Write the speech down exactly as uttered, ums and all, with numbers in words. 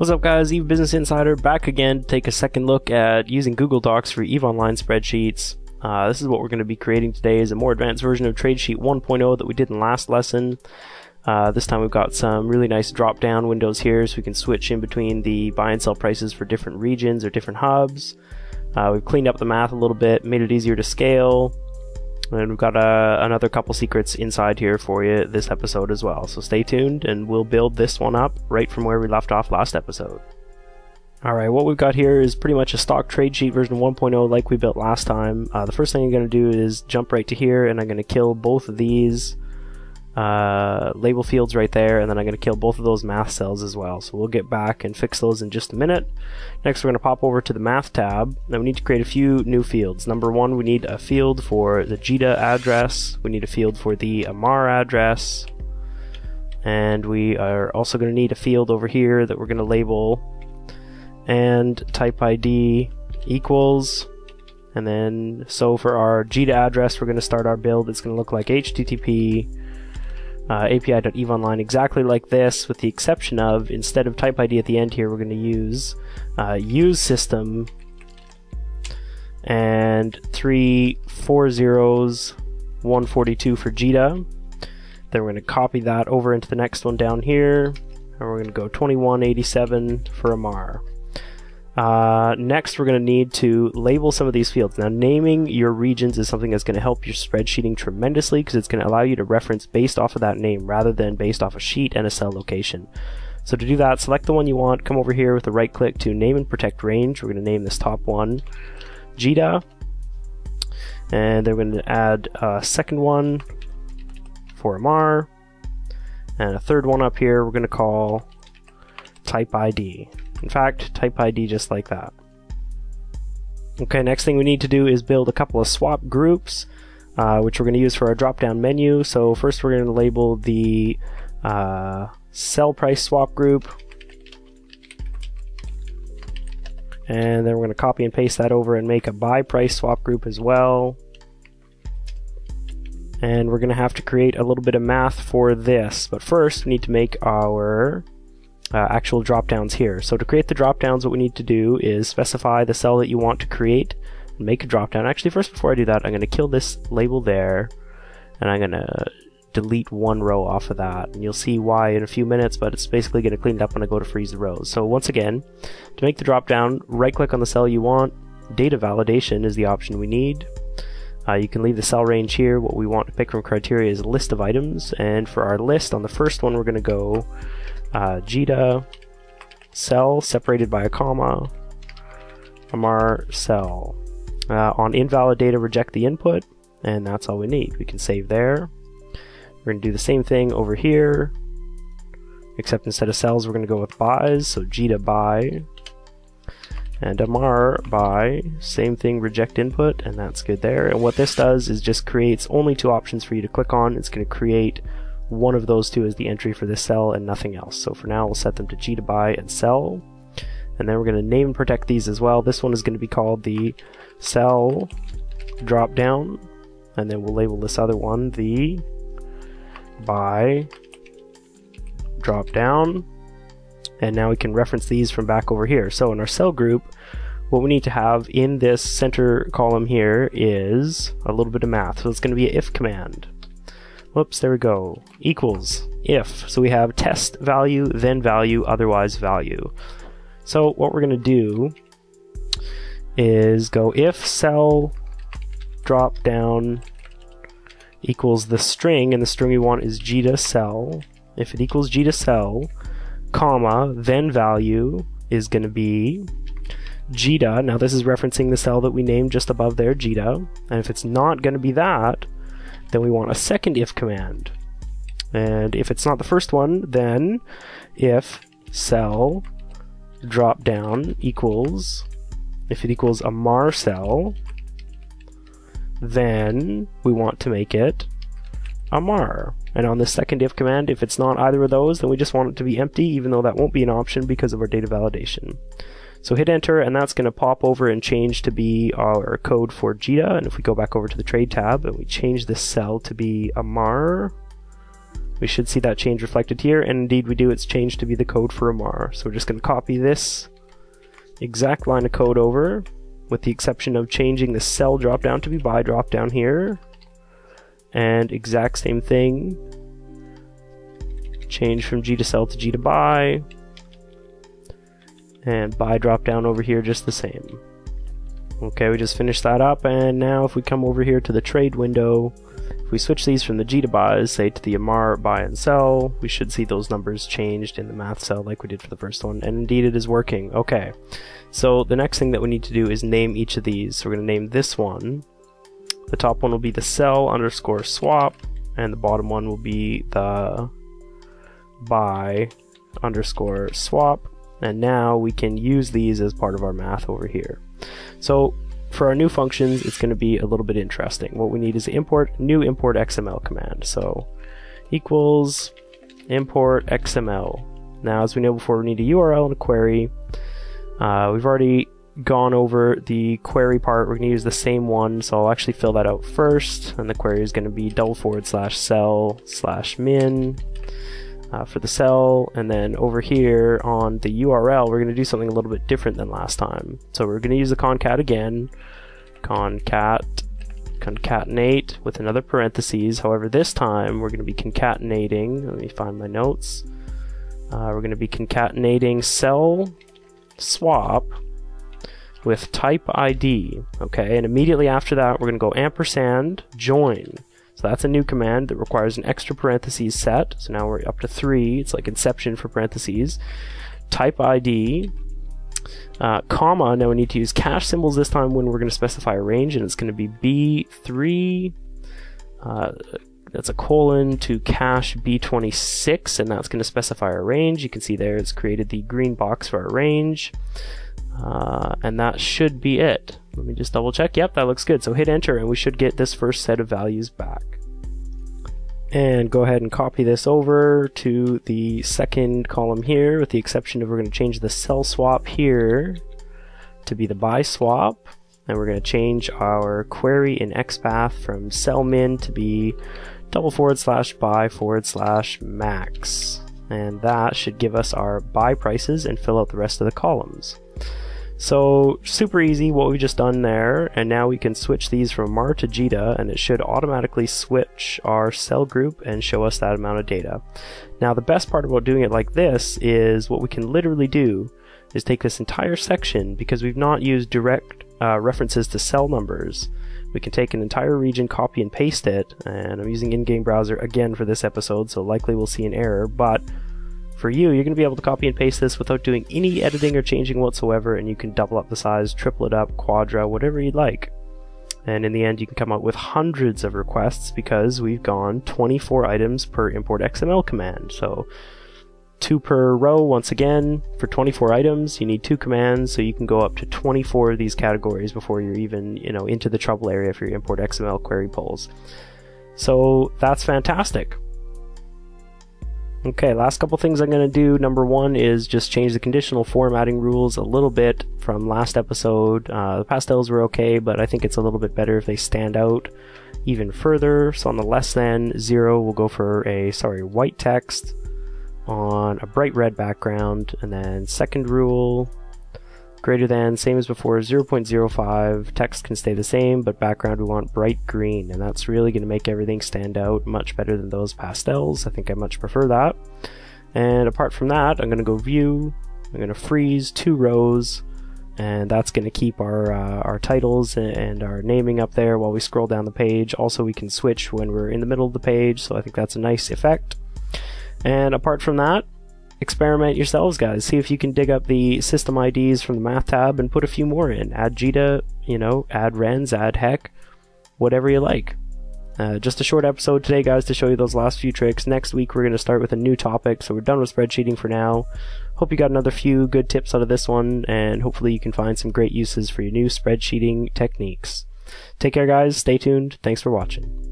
What's up guys, EVE Business Insider back again to take a second look at using Google Docs for EVE Online spreadsheets. Uh, this is what we're going to be creating today, is a more advanced version of Trade Sheet one point oh that we did in last lesson. Uh, this time we've got some really nice drop down windows here so we can switch in between the buy and sell prices for different regions or different hubs. Uh, we've cleaned up the math a little bit, made it easier to scale, and we've got uh, another couple secrets inside here for you this episode as well. So stay tuned and we'll build this one up right from where we left off last episode. Alright, what we've got here is pretty much a stock trade sheet version one point oh like we built last time. Uh, the first thing I'm going to do is jump right to here and I'm going to kill both of these uh label fields right there, and then I'm going to kill both of those math cells as well, so we'll get back and fix those in just a minute. Next we're going to pop over to the math tab. Now we need to create a few new fields. Number one, we need a field for the JITA address, we need a field for the Amarr address, and we are also going to need a field over here that we're going to label and type I D equals. And then so for our JITA address we're going to start our build. It's going to look like H T T P Uh, A P I dot EVE Online, exactly like this, with the exception of instead of type I D at the end here we're going to use uh, use system and three four zeros one forty-two for JITA. Then we're going to copy that over into the next one down here, and we're going to go twenty-one eighty-seven for Amarr. Uh, next we're going to need to label some of these fields. Now naming your regions is something that's going to help your spreadsheeting tremendously, because it's going to allow you to reference based off of that name rather than based off a sheet and a cell location. So to do that, select the one you want, come over here with a right click to name and protect range. We're going to name this top one JITA, and they're going to add a second one for Amarr, and a third one up here we're going to call type I D. In fact, type I D just like that. Okay, next thing we need to do is build a couple of swap groups, uh, which we're going to use for our drop-down menu. So first we're going to label the uh, sell price swap group, and then we're going to copy and paste that over and make a buy price swap group as well. And we're going to have to create a little bit of math for this, but first we need to make our Uh, actual drop-downs here. So to create the drop-downs, what we need to do is specify the cell that you want to create and make a drop-down. Actually, first, before I do that, I'm going to kill this label there, and I'm going to delete one row off of that, and you'll see why in a few minutes, but it's basically going to clean it up when I go to freeze the rows. So once again, to make the drop-down, right-click on the cell you want. Data validation is the option we need. Uh, you can leave the cell range here. What we want to pick from criteria is a list of items, and for our list, on the first one, we're going to go Uh, JITA cell separated by a comma, Amarr cell. Uh, on invalid data, reject the input, and that's all we need. We can save there. We're going to do the same thing over here, except instead of cells we're going to go with buys. So JITA buy and Amarr buy, same thing, reject input, and that's good there. And what this does is just creates only two options for you to click on. It's going to create one of those two is the entry for this cell and nothing else. So for now we'll set them to JITA buy and sell, and then we're going to name and protect these as well. This one is going to be called the sell drop down, and then we'll label this other one the buy drop down, and now we can reference these from back over here. So in our cell group, what we need to have in this center column here is a little bit of math. So it's going to be an if command. Whoops, there we go. Equals if. So we have test value, then value, otherwise value. So what we're going to do is go if cell drop down equals the string, and the string we want is JITA cell. If it equals JITA cell, comma, then value is going to be JITA. Now this is referencing the cell that we named just above there, JITA. And if it's not going to be that, then we want a second if command. And if it's not the first one, then if cell drop down equals, if it equals Amarr cell, then we want to make it Amarr. And on this second if command, if it's not either of those, then we just want it to be empty, even though that won't be an option because of our data validation. So hit enter, and that's going to pop over and change to be our code for JITA. And if we go back over to the trade tab and we change this cell to be Amarr We should see that change reflected here, and indeed we do. It's changed to be the code for Amarr. So we're just going to copy this exact line of code over, with the exception of changing the sell dropdown to be buy dropdown here. And exact same thing. Change from G to sell to G to buy. And buy dropdown over here just the same. Okay, we just finished that up, and now if we come over here to the trade window, if we switch these from the G to buys, say, to the Amarr buy and sell, we should see those numbers changed in the math cell like we did for the first one, and indeed it is working. Okay, so the next thing that we need to do is name each of these. So we're going to name this one. The top one will be the sell underscore swap, and the bottom one will be the buy underscore swap. And now we can use these as part of our math over here. So for our new functions, it's going to be a little bit interesting. What we need is the import new import X M L command. So equals import X M L. Now, as we know before, we need a U R L and a query. Uh, we've already gone over the query part. We're going to use the same one. So I'll actually fill that out first. And the query is going to be double forward slash sell slash min. Uh, for the cell, and then over here on the U R L we're going to do something a little bit different than last time. So we're going to use the concat again, concat, concatenate with another parentheses. However, this time we're going to be concatenating, let me find my notes, uh, we're going to be concatenating cell swap with type I D, okay, and immediately after that we're going to go ampersand join. So that's a new command that requires an extra parentheses set. So now we're up to three. It's like inception for parentheses. Type I D, uh, comma. Now we need to use cash symbols this time when we're going to specify a range, and it's going to be B three. Uh, that's a colon to cash B twenty-six, and that's going to specify our range. You can see there it's created the green box for our range. Uh, and that should be it. Let me just double check. Yep, that looks good. So hit enter and we should get this first set of values back. And go ahead and copy this over to the second column here, with the exception of we're going to change the sell swap here to be the buy swap. And we're going to change our query in XPath from sell min to be double forward slash buy forward slash max. And that should give us our buy prices and fill out the rest of the columns. So super easy what we've just done there, and now we can switch these from Amarr to JITA, and it should automatically switch our cell group and show us that amount of data. Now the best part about doing it like this is what we can literally do is take this entire section, because we've not used direct uh, references to cell numbers. We can take an entire region, copy and paste it, and I'm using in-game browser again for this episode, so likely we'll see an error, but for you, you're going to be able to copy and paste this without doing any editing or changing whatsoever, and you can double up the size, triple it up, quadra, whatever you'd like. And in the end, you can come up with hundreds of requests because we've gone twenty-four items per import X M L command. So two per row, once again, for twenty-four items, you need two commands, so you can go up to twenty-four of these categories before you're even, you know, into the trouble area for your import X M L query polls. So that's fantastic. Okay, last couple things I'm going to do. Number one is just change the conditional formatting rules a little bit from last episode. Uh, the pastels were okay, but I think it's a little bit better if they stand out even further. So on the less than zero, we'll go for a, sorry, white text on a bright red background. And then second rule, greater than, same as before, zero point zero five. Text can stay the same, but background we want bright green, and that's really going to make everything stand out much better than those pastels. I think I much prefer that. And apart from that, I'm going to go view, I'm going to freeze two rows, and that's going to keep our, uh, our titles and our naming up there while we scroll down the page. Also, we can switch when we're in the middle of the page, so I think that's a nice effect. And apart from that, experiment yourselves, guys. See if you can dig up the system I Ds from the math tab and put a few more in. Add JITA, you know, add rens, add heck, whatever you like. Uh, just a short episode today, guys, to show you those last few tricks. Next week, we're going to start with a new topic, so we're done with spreadsheeting for now. Hope you got another few good tips out of this one, and hopefully you can find some great uses for your new spreadsheeting techniques. Take care, guys. Stay tuned. Thanks for watching.